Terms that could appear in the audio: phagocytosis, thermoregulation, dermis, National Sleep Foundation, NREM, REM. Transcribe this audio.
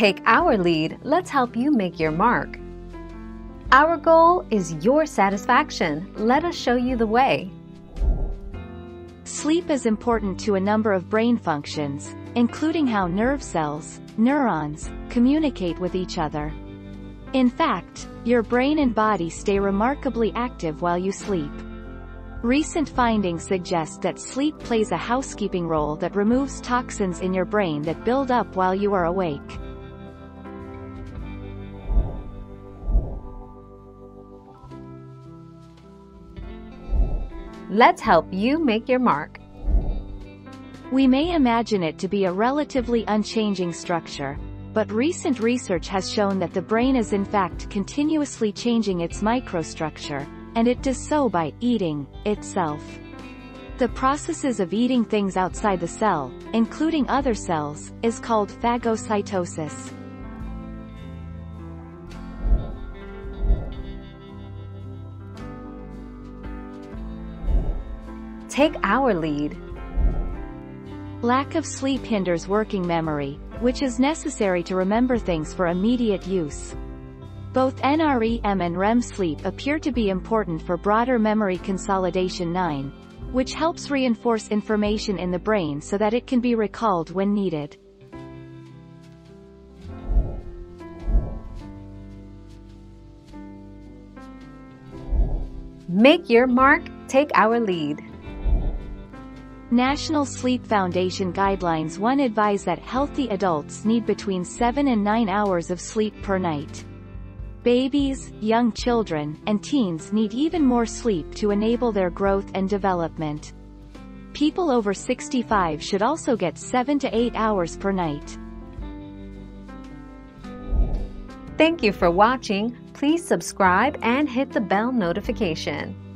Take our lead, let's help you make your mark. Our goal is your satisfaction. Let us show you the way. Sleep is important to a number of brain functions, including how nerve cells, neurons, communicate with each other. In fact, your brain and body stay remarkably active while you sleep. Recent findings suggest that sleep plays a housekeeping role that removes toxins in your brain that build up while you are awake. Let's help you make your mark. We may imagine it to be a relatively unchanging structure, but recent research has shown that the brain is in fact continuously changing its microstructure, and it does so by eating itself. The processes of eating things outside the cell, including other cells, is called phagocytosis. Take our lead. Lack of sleep hinders working memory, which is necessary to remember things for immediate use. Both NREM and REM sleep appear to be important for broader memory consolidation 9, which helps reinforce information in the brain so that it can be recalled when needed. Make your mark, take our lead. National Sleep Foundation Guidelines 1 advise that healthy adults need between 7 and 9 hours of sleep per night. Babies, young children, and teens need even more sleep to enable their growth and development. People over 65 should also get 7 to 8 hours per night. Thank you for watching. Please subscribe and hit the bell notification.